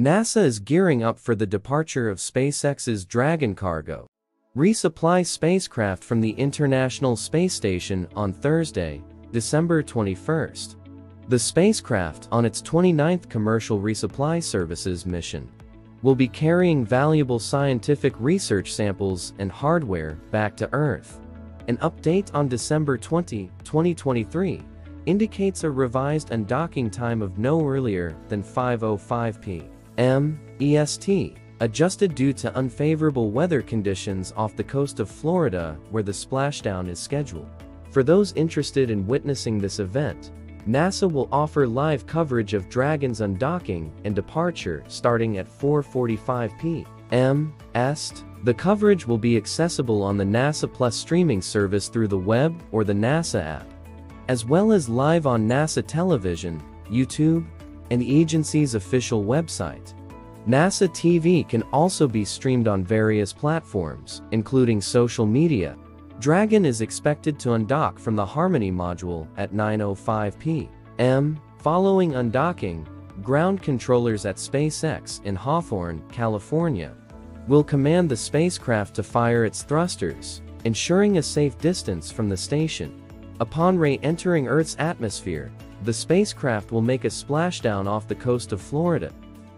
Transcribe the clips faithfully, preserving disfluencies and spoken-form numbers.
NASA is gearing up for the departure of SpaceX's Dragon cargo resupply spacecraft from the International Space Station on Thursday, December twenty-first. The spacecraft, on its twenty-ninth Commercial Resupply Services mission, will be carrying valuable scientific research samples and hardware back to Earth. An update on December twentieth, twenty twenty-three, indicates a revised undocking time of no earlier than five oh five p m E S T, adjusted due to unfavorable weather conditions off the coast of Florida where the splashdown is scheduled. For those interested in witnessing this event, NASA will offer live coverage of Dragon's undocking and departure starting at four forty-five p m E S T. The coverage will be accessible on the NASA Plus streaming service through the web or the NASA app, as well as live on NASA Television, YouTube, and the agency's official website. NASA T V can also be streamed on various platforms, including social media. Dragon is expected to undock from the Harmony module at nine oh five p m Following undocking, ground controllers at SpaceX in Hawthorne, California, will command the spacecraft to fire its thrusters, ensuring a safe distance from the station. Upon re-entering Earth's atmosphere, the spacecraft will make a splashdown off the coast of Florida.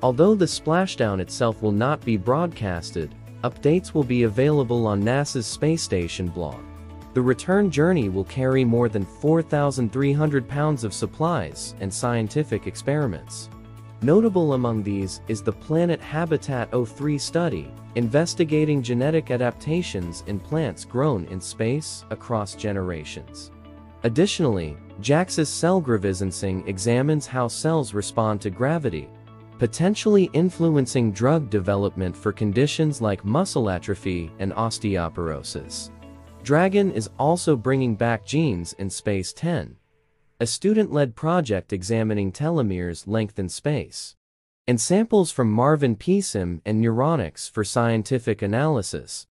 Although the splashdown itself will not be broadcasted, updates will be available on NASA's space station blog. The return journey will carry more than four thousand three hundred pounds of supplies and scientific experiments. Notable among these is the Planet Habitat O three study, investigating genetic adaptations in plants grown in space across generations. Additionally, JAX's cell gravesensing examines how cells respond to gravity, potentially influencing drug development for conditions like muscle atrophy and osteoporosis. Dragon is also bringing back Genes in Space ten, a student-led project examining telomeres length in space, and samples from Marvin P S I M and Neuronics for scientific analysis.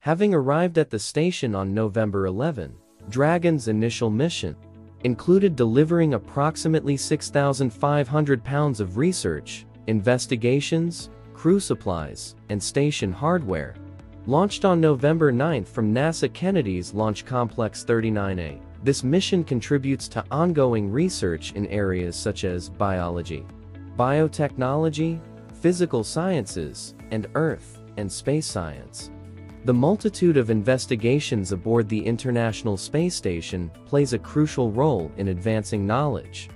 Having arrived at the station on November eleventh, Dragon's initial mission included delivering approximately six thousand five hundred pounds of research, investigations, crew supplies, and station hardware. Launched on November ninth from NASA Kennedy's Launch Complex thirty-nine A, this mission contributes to ongoing research in areas such as biology, biotechnology, physical sciences, and Earth and space science. The multitude of investigations aboard the International Space Station plays a crucial role in advancing knowledge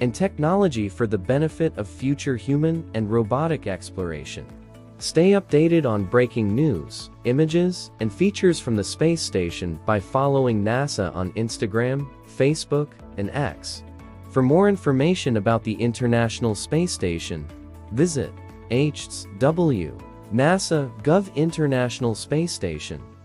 and technology for the benefit of future human and robotic exploration. Stay updated on breaking news, images, and features from the space station by following NASA on Instagram, Facebook, and X. For more information about the International Space Station, visit H W dot nasa dot gov International Space Station.